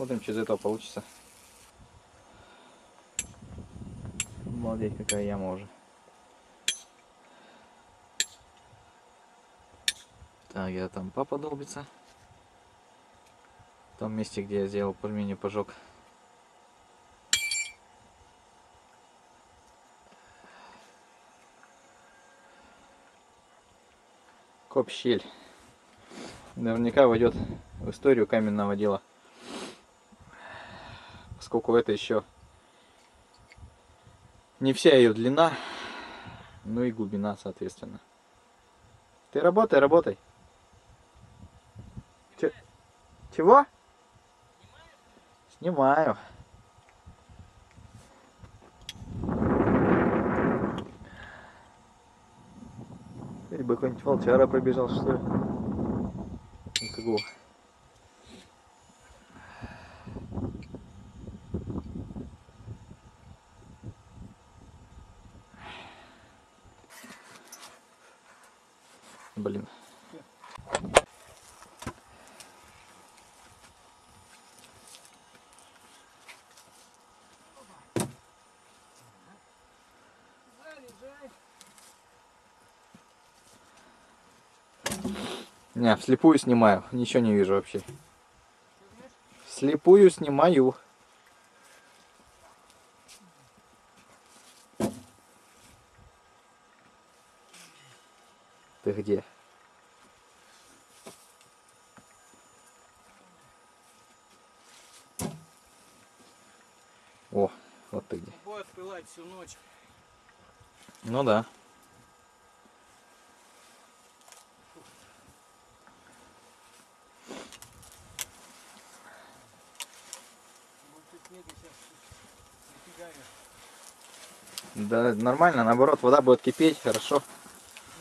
Смотрим, что из этого получится. Обалдеть, какая яма уже. Так, я там папа долбится. В том месте, где я сделал пельмени, пожег. Коп щель. Наверняка войдет в историю каменного дела. Поскольку это еще не вся ее длина, ну и глубина, соответственно. Ты работай, работай. Чего? Снимаю. Теперь бы какой-нибудь волчара пробежал, что ли? Никого. Блин. Не, вслепую снимаю, ничего не вижу вообще. Вслепую снимаю. Ты где? О, вот ты где. Будет пылать всю ночь. Ну да. Да нормально, наоборот, вода будет кипеть, хорошо.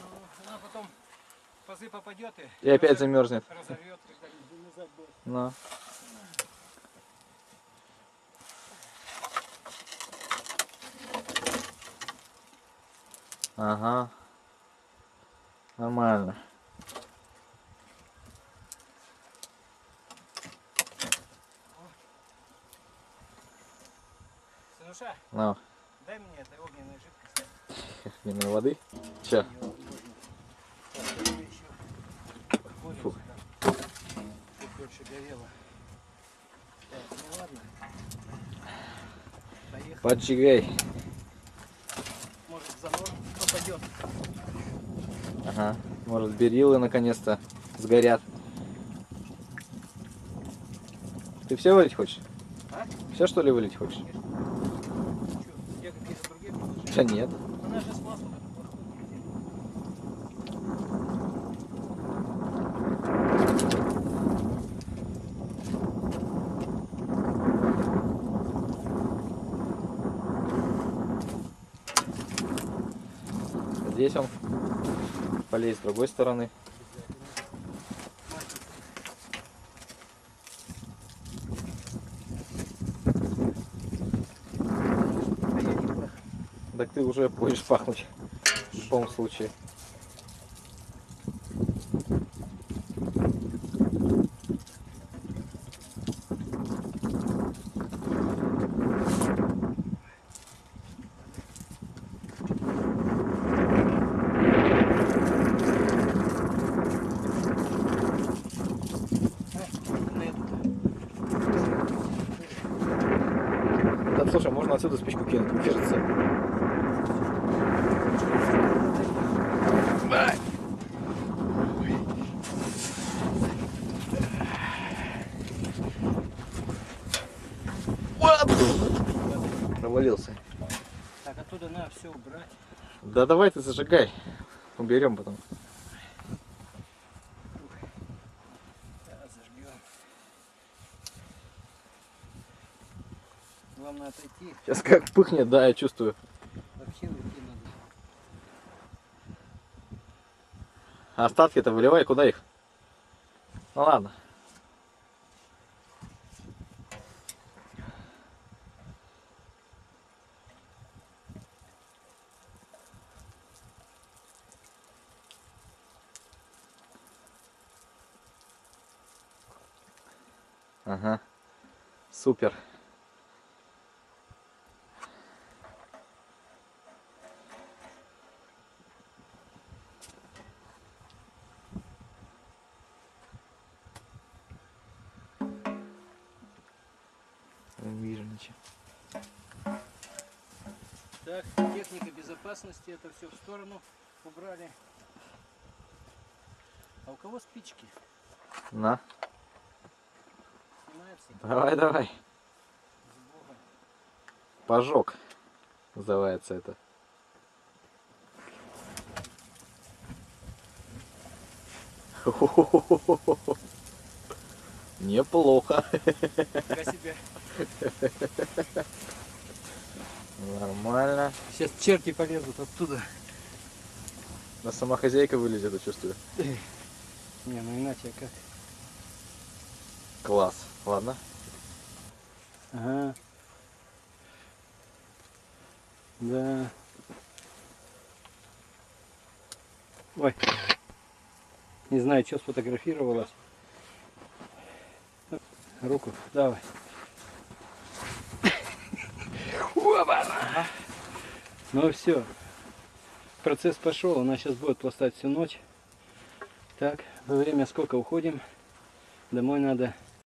Ну, она потом в пазы попадет и опять замерзнет. Разорвет, но. Ага. Нормально. Слушай, ну. Дай мне этой огненной жидкости. Огненной воды? Че? Фу. Поджигай. Ага, может берилы наконец-то сгорят. Ты все вылить хочешь? А? Все что ли вылить хочешь? Да нет. Она же с маслом. Здесь он полез с другой стороны. Так ты уже будешь пахнуть в любом случае. Слушай, можно отсюда спичку кинуть, кажется. Провалился. Так, оттуда надо все убрать. Да давай ты зажигай. Уберем потом. Главное отойти. Сейчас как пыхнет, да, я чувствую. Вообще уйти надо. Остатки-то выливай, куда их? Ну ладно. Ага. Супер. Вижу ничего. Так, техника безопасности, это все в сторону убрали. А у кого спички? На. Снимается? Давай, давай. Пожог называется это. Неплохо. Себе. Нормально. Сейчас черти полезут оттуда. Но сама хозяйка вылезет, я чувствую. Не, ну иначе как. Класс. Ладно. Ага. Да. Ой. Не знаю, что сфотографировалось. Руку, давай. Ну все, процесс пошел, она сейчас будет пластать всю ночь. Так, во время сколько уходим, домой надо.